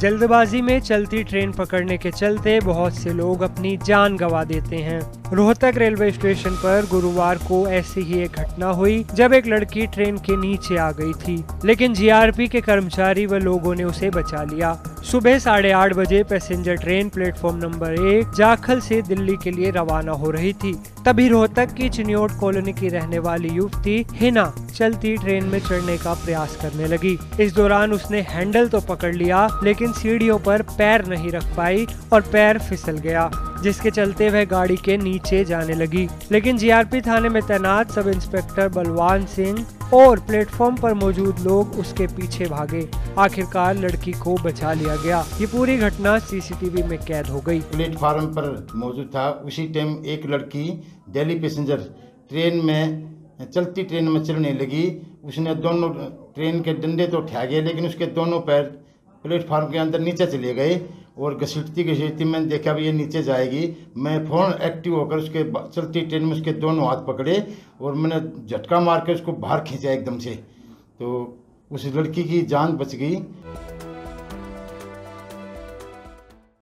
जल्दबाजी में चलती ट्रेन पकड़ने के चलते बहुत से लोग अपनी जान गंवा देते हैं। रोहतक रेलवे स्टेशन पर गुरुवार को ऐसी ही एक घटना हुई जब एक लड़की ट्रेन के नीचे आ गई थी, लेकिन जीआरपी के कर्मचारी व लोगों ने उसे बचा लिया। सुबह 8:30 बजे passenger train platform number 1 Jakhal से दिल्ली के लिए रवाना हो रही थी, तभी रोहतक की चिनियोट कॉलोनी की रहने वाली युवती हिना चलती ट्रेन में चढ़ने का प्रयास करने लगी। इस दौरान उसने हैंडल तो पकड़ लिया, लेकिन सीढ़ियों पर पैर नहीं रख पाई और पैर फिसल गया, जिसके चलते वह गाड़ी के नीचे जाने लगी। लेकिन जीआरपी थाने में तैनात सब इंस्पेक्टर बलवान सिंह और प्लेटफॉर्म पर मौजूद लोग उसके पीछे भागे। आखिरकार लड़की को बचा लिया गया। ये पूरी घटना सीसीटीवी में कैद हो गई। प्लेटफॉर्म पर मौजूद था, उसी टाइम एक लड़की दिल्ली पैसेंजर ट्रेन में चलती ट्रेन में चलने लगी। उसने दोनों ट्रेन के डंडे तो उठा गए, लेकिन उसके दोनों पैर प्लेटफॉर्म के अंदर नीचे चले गए और घसीटती मैंने देखा भी ये नीचे जाएगी। मैं फ़ौरन एक्टिव होकर उसके चलती ट्रेन में उसके दोनों हाथ पकड़े और मैंने झटका मार के उसको बाहर खींचा एकदम से, तो उस लड़की की जान बच गई।